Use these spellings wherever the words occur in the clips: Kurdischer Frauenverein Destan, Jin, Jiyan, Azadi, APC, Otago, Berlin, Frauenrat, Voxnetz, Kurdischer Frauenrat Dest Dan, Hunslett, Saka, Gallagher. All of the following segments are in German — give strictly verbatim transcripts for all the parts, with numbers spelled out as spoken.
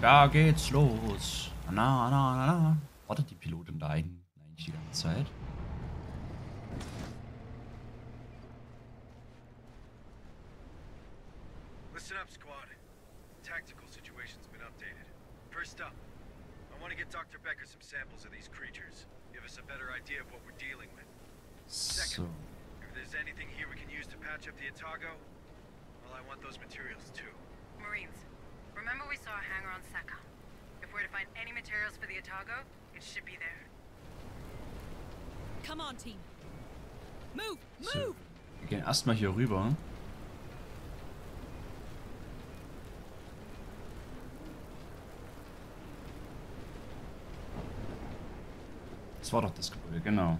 Da geht's los. Na, na, na, na. Wartet die Pilotin da eigentlich die ganze Zeit? Listen up, squad. Tactical situation's been updated. First up, I want to get Doktor Becker some samples of these creatures. Give us a better idea of what we're dealing with. Second, if there's anything here we can use to patch up the Otago, well, I want those materials too. Marines, remember we saw a hangar on Saka. If we're to find any materials for the Otago, it should be there. Come on, team. Move, move. So, wir gehen erstmal hier rüber. Das war doch das Gebäude, genau.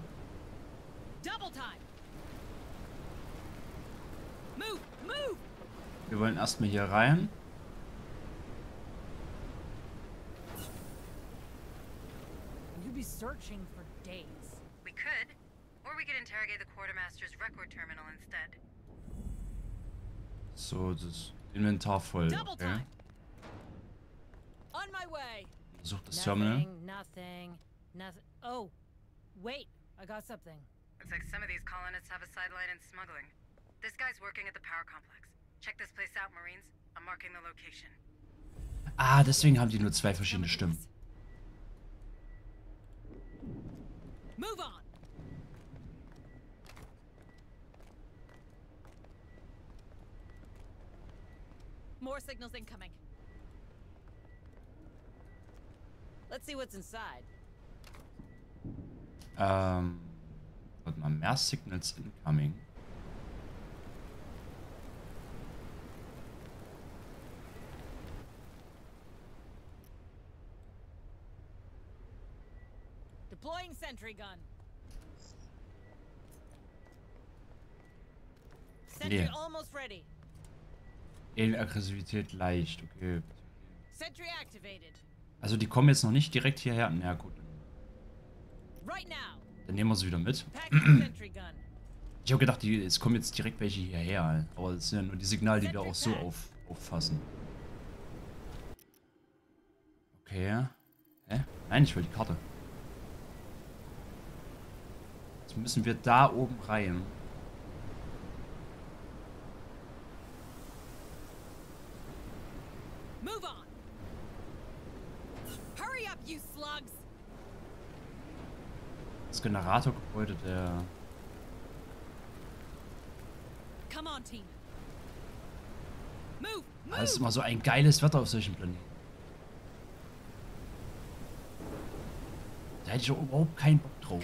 Wir wollen erstmal hier rein. You'll be searching for days. We could, or we could interrogate the quartermaster's record terminal instead. So, das Inventar voll. Okay. On my way. Such das Terminal. Nothing. Nothing. Oh, wait, I got something. Looks like some of these colonists have a sideline in smuggling. This guy's working at the power complex. Check this place out, Marines. I'm marking the location. Ah, deswegen haben die nur zwei verschiedene Stimmen. Move on. More signals incoming. Let's see what's inside. Ähm, warte mal, mehr Signals incoming. Deploying sentry gun. Sentry yeah. Almost ready. Aggressivität leicht, okay. Sentry activated. Also die kommen jetzt noch nicht direkt hierher. Na gut. Dann nehmen wir sie wieder mit. Ich habe gedacht, die, es kommen jetzt direkt welche hierher. Aber das sind ja nur die Signale, die wir auch so auf, auffassen. Okay. Hä? Nein, ich will die Karte. Jetzt müssen wir da oben rein. Das Generatorgebäude der. Das ist immer so ein geiles Wetter auf solchen Planeten. Da hätte ich überhaupt keinen Bock drauf.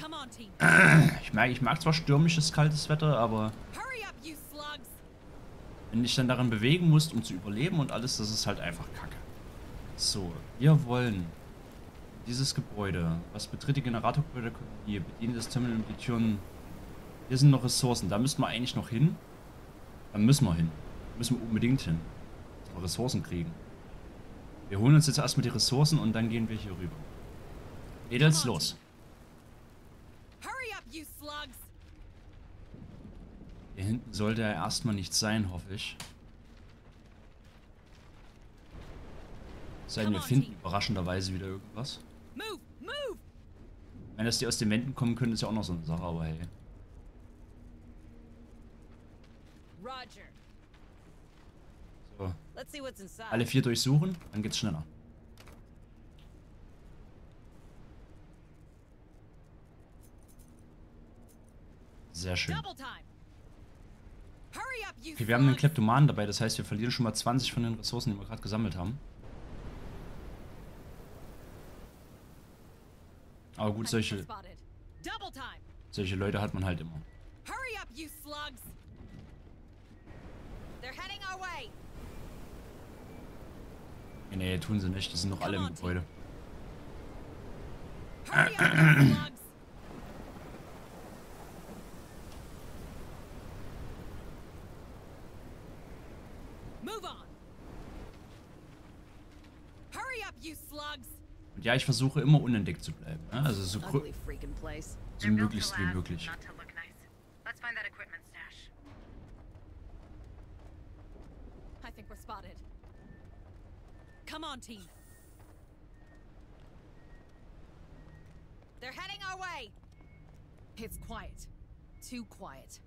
Ich mag, ich mag zwar stürmisches, kaltes Wetter, aber wenn du dich dann darin bewegen musst, um zu überleben und alles, das ist halt einfach kacke. So, wir wollen dieses Gebäude. Was betritt die Generatorgebäude? Hier bedienen das Terminal und die Türen. Hier sind noch Ressourcen. Da müssen wir eigentlich noch hin. Da müssen wir hin. Da müssen wir unbedingt hin. Dass wir Ressourcen kriegen. Wir holen uns jetzt erstmal die Ressourcen und dann gehen wir hier rüber. Mädels, los. Hier hinten sollte er erstmal nicht sein, hoffe ich. Seien wir finden überraschenderweise wieder irgendwas. Wenn dass die aus den Wänden kommen können, ist ja auch noch so eine Sache, aber hey. So. Alle vier durchsuchen, dann geht's schneller. Sehr schön. Okay, wir haben einen Kleptomanen dabei, das heißt, wir verlieren schon mal zwanzig von den Ressourcen, die wir gerade gesammelt haben. Aber gut, solche, solche Leute hat man halt immer. Nee, nee, tun sie nicht. Die sind noch alle im Gebäude. Und ja, ich versuche immer unentdeckt zu bleiben. Ne? Also so, so möglichst wie möglich. I think we're spotted. Come on, team. They're heading our way. It's quiet. Too quiet.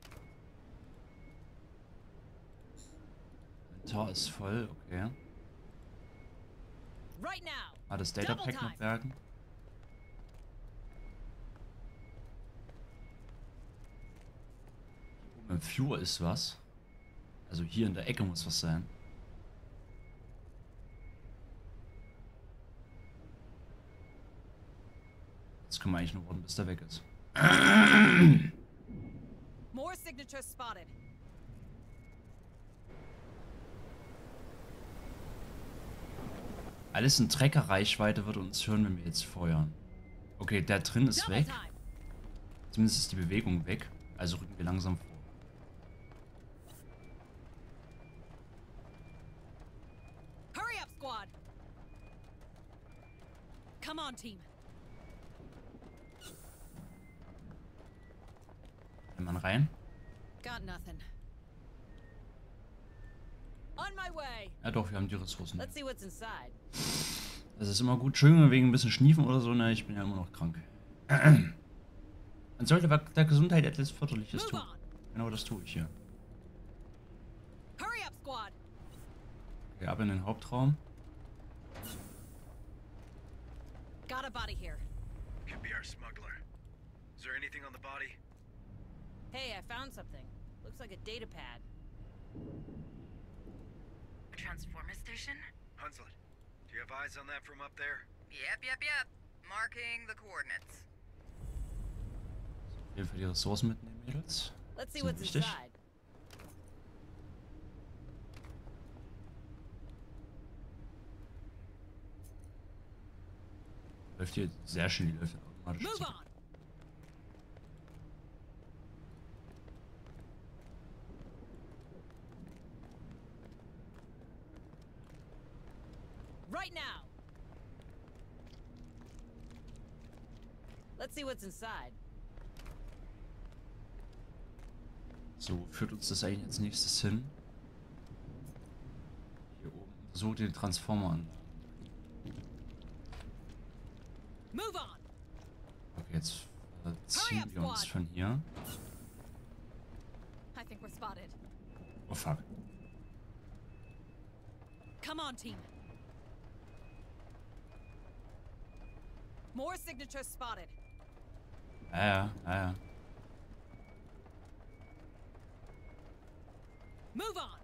Inventar ist voll, okay. Right now. Ah, das Data Pack noch merken. Im Viewer ist was. Also hier in der Ecke muss was sein. Jetzt können wir eigentlich nur warten, bis der weg ist. More signatures spotted. Alles in Treckerreichweite würde uns hören, wenn wir jetzt feuern. Okay, der drin ist weg. Zumindest ist die Bewegung weg. Also rücken wir langsam vor. Hurry up, Squad! Come on, Team! Ein Mann rein. Got nothing. On my way. Ja doch, wir haben die Ressourcen. Let's see what's inside. Das ist immer gut. Schön, wegen ein bisschen schniefen oder so. Ne, ich bin ja immer noch krank. Man sollte der Gesundheit etwas Förderliches tun. Genau das tue ich hier. Hurry up, Squad. Okay, ab in den Hauptraum. Got a body here. Could be our smuggler. Is there anything on the body? Hey, I found something. Looks like a data pad. Transformer station? Hunslett, do you have eyes on that from up there? Yep, yep, yep. Marking the coordinates. So, hier für die Ressourcen mitnehmen, Mädels. Let's see what's inside. Läuft hier sehr schön, die Läufe automatisch. Move on. Right now. Let's see what's inside. So, wo führt uns das eigentlich als nächstes hin? Hier oben. Sucht den Transformer an. Move on. Okay, jetzt äh, ziehen up, wir uns squad. Von hier. I think we're spotted. Oh fuck. Come on, team. More signatures spotted. Yeah, yeah. Move on.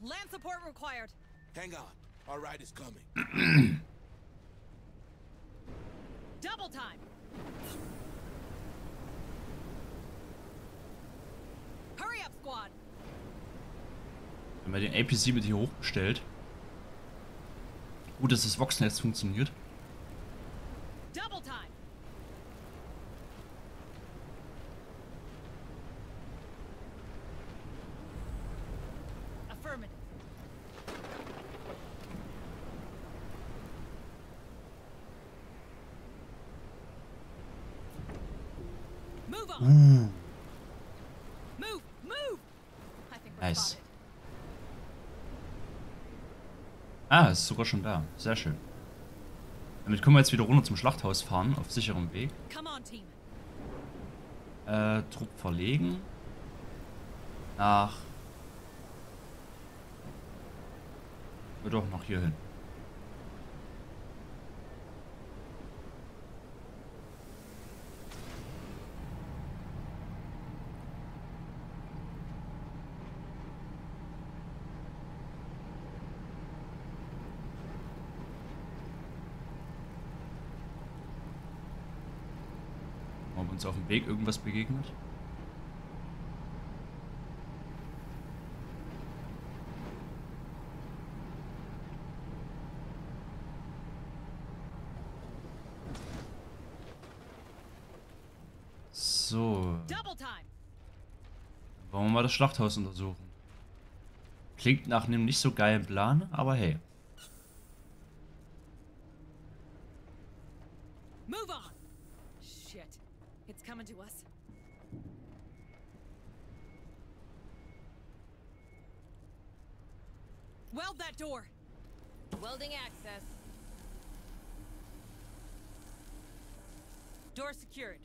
Land support required. Hang on. Our ride is coming. Double time. Haben wir den A P C mit hier hochgestellt. Gut, dass das Voxnetz funktioniert. Double time. Affirmative. Move on. Uh. Nice. Ah, ist sogar schon da. Sehr schön. Damit können wir jetzt wieder runter zum Schlachthaus fahren, auf sicherem Weg. Äh, Trupp verlegen. Nach... Ja, doch, nach hier hin. Uns auf dem Weg irgendwas begegnet. So. Wollen wir mal das Schlachthaus untersuchen? Klingt nach einem nicht so geilen Plan, aber hey. Move coming to us. Weld that door! Welding access. Door secured.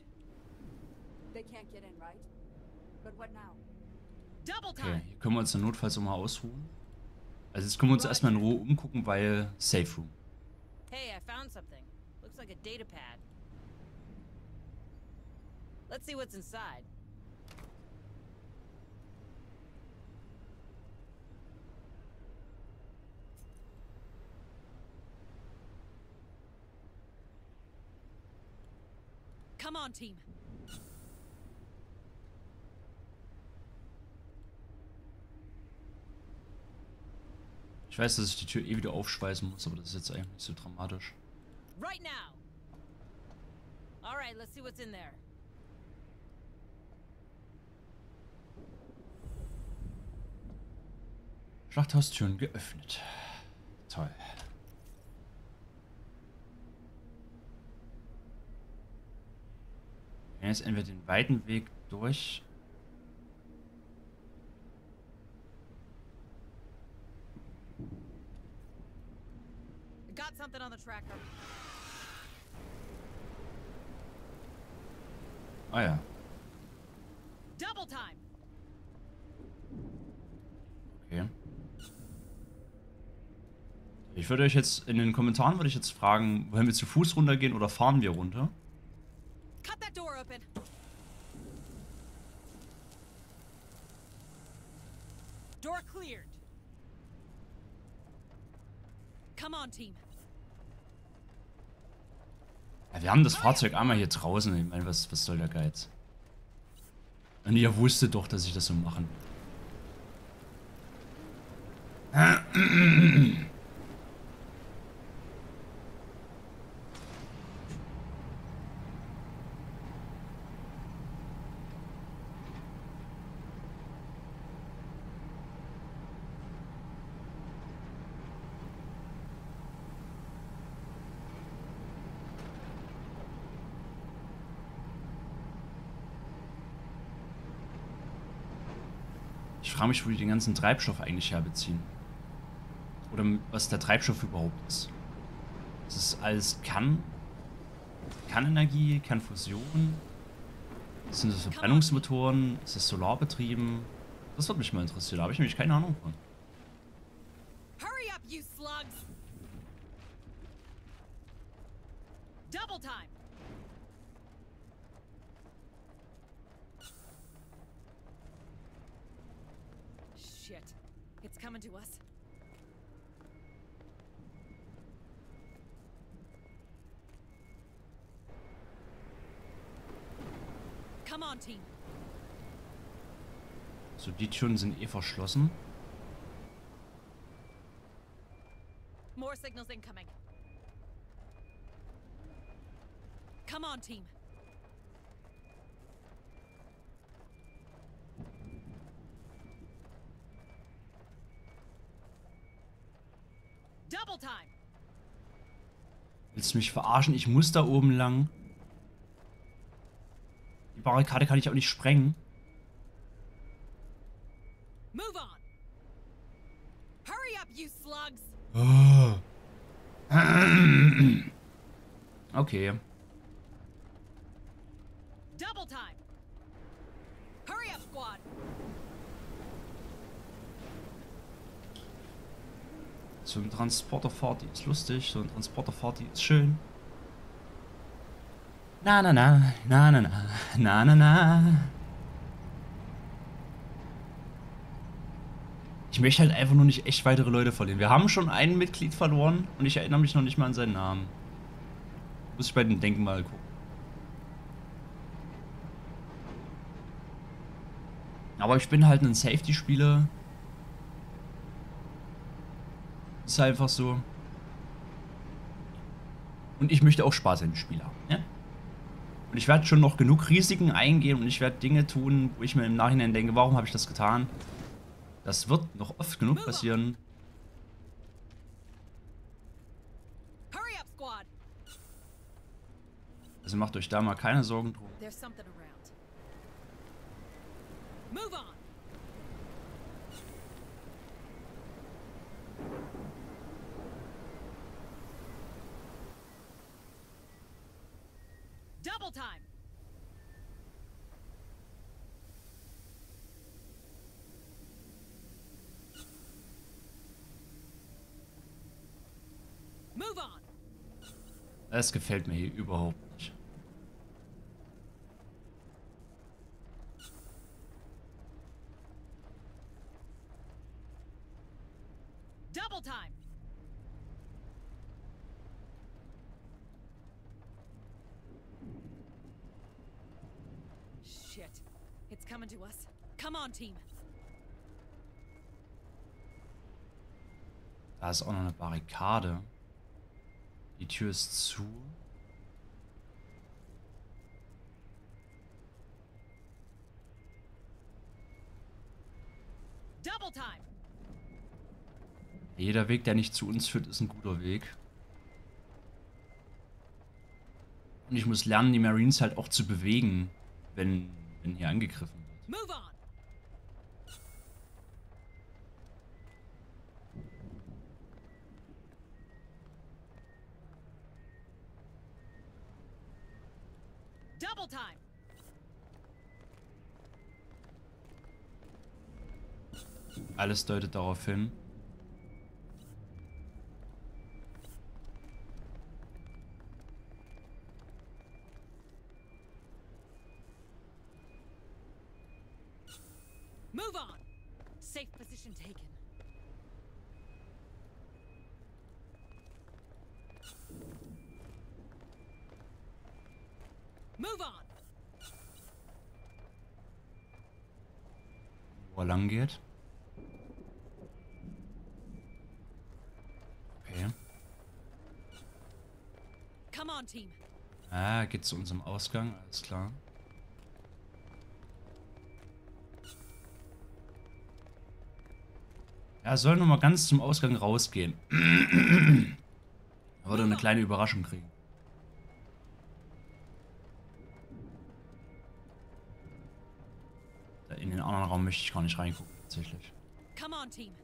They can't get in, right? But what now? Double time. Okay, hier können wir uns dann notfalls nochmal ausruhen. Also jetzt können wir uns erstmal in Ruhe umgucken, weil Safe Room. Hey, I found something. Looks like a data pad. Let's see what's inside. Come on, team. Ich weiß, dass ich die Tür eh wieder aufschweißen muss, aber das ist jetzt eigentlich nicht so dramatisch. Right now. All right, let's see what's in there. Schlachthaustüren geöffnet. Toll. Wir werden jetzt entweder den weiten Weg durch. Got something on the tracker. Ah ja. Double time. Okay. Ich würde euch jetzt in den Kommentaren würde ich jetzt fragen, wollen wir zu Fuß runtergehen oder fahren wir runter? Cut that door open. Door cleared. Come on, team. Ja, wir haben das Fahrzeug einmal hier draußen. Ich meine, was, was soll der Geiz? Und ihr wusste doch, dass ich das so machen. Ich frage mich, wo die den ganzen Treibstoff eigentlich herbeziehen. Oder was der Treibstoff überhaupt ist. Das ist alles Kern... Kernenergie, Kernfusion. Sind das Verbrennungsmotoren? Ist das solarbetrieben? Das würde mich mal interessieren. Da habe ich nämlich keine Ahnung von. Hurry up, you slugs! Double time! Shit. It's coming to us. Come on, team. So, die Türen sind eh verschlossen. More signals incoming. Come on, team. Willst du mich verarschen? Ich muss da oben lang. Die Barrikade kann ich auch nicht sprengen. Move on. Hurry up, you slugs. Oh. Okay. Double time. Hurry up, squad. So ein Transporterfahrt, die ist lustig. So ein Transporterfahrt, die ist schön. Na na na, na na na, na na na. Ich möchte halt einfach nur nicht echt weitere Leute verlieren. Wir haben schon ein Mitglied verloren und ich erinnere mich noch nicht mal an seinen Namen. Muss ich bei dem Denkmal gucken. Aber ich bin halt ein Safety-Spieler. Ist einfach so. Und ich möchte auch Spaß an dem Spiel haben. Ne? Und ich werde schon noch genug Risiken eingehen und ich werde Dinge tun, wo ich mir im Nachhinein denke, warum habe ich das getan? Das wird noch oft genug passieren. Also macht euch da mal keine Sorgen drum. Double time. Move on. Das gefällt mir hier überhaupt nicht. Double time. Shit. It's coming to us. Come on, team. Da ist auch noch eine Barrikade. Die Tür ist zu. Double time. Jeder Weg, der nicht zu uns führt, ist ein guter Weg. Und ich muss lernen, die Marines halt auch zu bewegen, wenn, wenn hier angegriffen wird. Move on. Double time. Alles deutet darauf hin. Move on. Safe position taken. Move on. Wo er lang geht. Okay. Come on, team. Ah, geht zu unserem Ausgang, alles klar. Er soll nochmal ganz zum Ausgang rausgehen. Er würde eine kleine Überraschung kriegen. Da in den anderen Raum möchte ich gar nicht reingucken, tatsächlich. Come on, team.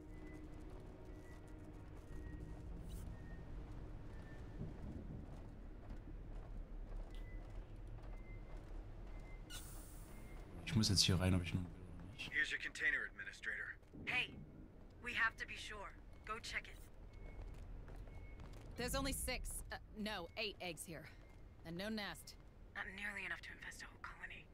Ich muss jetzt hier rein, ob ich nun will oder nicht. Here's your container, Administrator. Hey. We have to be sure. Go check it. There's only six, uh, no, eight eggs here. And no nest. Not nearly enough to infest a whole colony.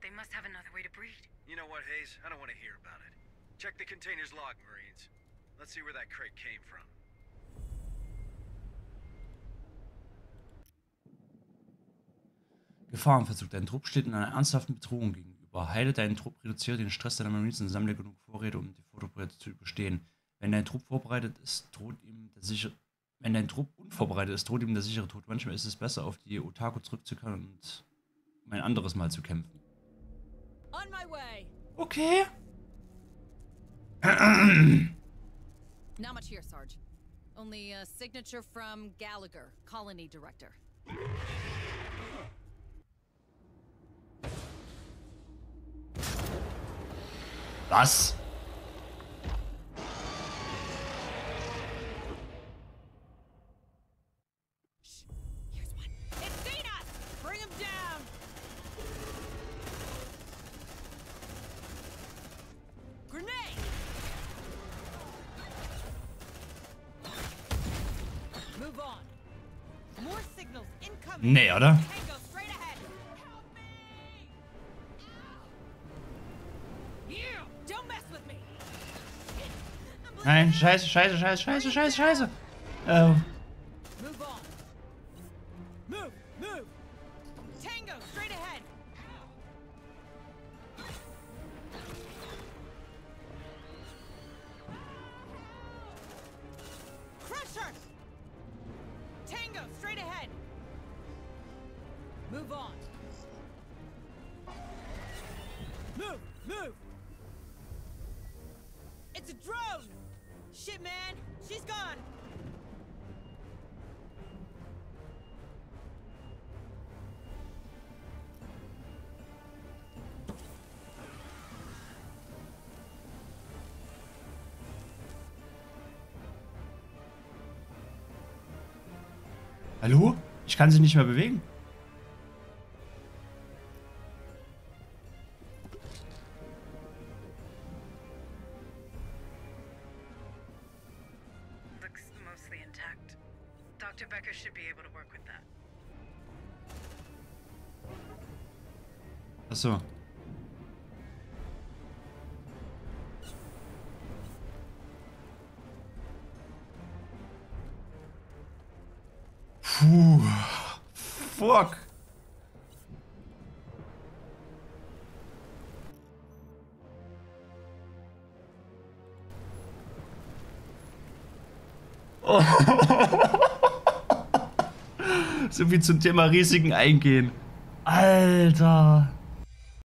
They must have another way to breed. You know what, Hayes? I don't want to hear about it. Check the container's log, Marines. Let's see where that crate came from. Gefahrenverzug. Dein Trupp steht in einer ernsthaften Bedrohung gegenüber. Heile deinen Trupp, reduziere den Stress deiner Marines und sammle genug Vorräte, um die Vorbereitung zu überstehen. Wenn dein Trupp vorbereitet ist, droht ihm der sichere. Wenn dein Trupp unvorbereitet ist, droht ihm der sichere Tod. Manchmal ist es besser, auf die Otago zurückzukehren und um ein anderes Mal zu kämpfen. Okay. Not much here, Sarge. Only a signature from Gallagher, Colony Director. Was? Nee, oder? Nein, scheiße, scheiße, scheiße, scheiße, scheiße, scheiße. Oh. Hallo? Ich kann sie nicht mehr bewegen. Looks mostly intact. Doktor Becker should be able to work with that. Ach so. Puh. Fuck. Oh. So wie zum Thema Risiken eingehen. Alter.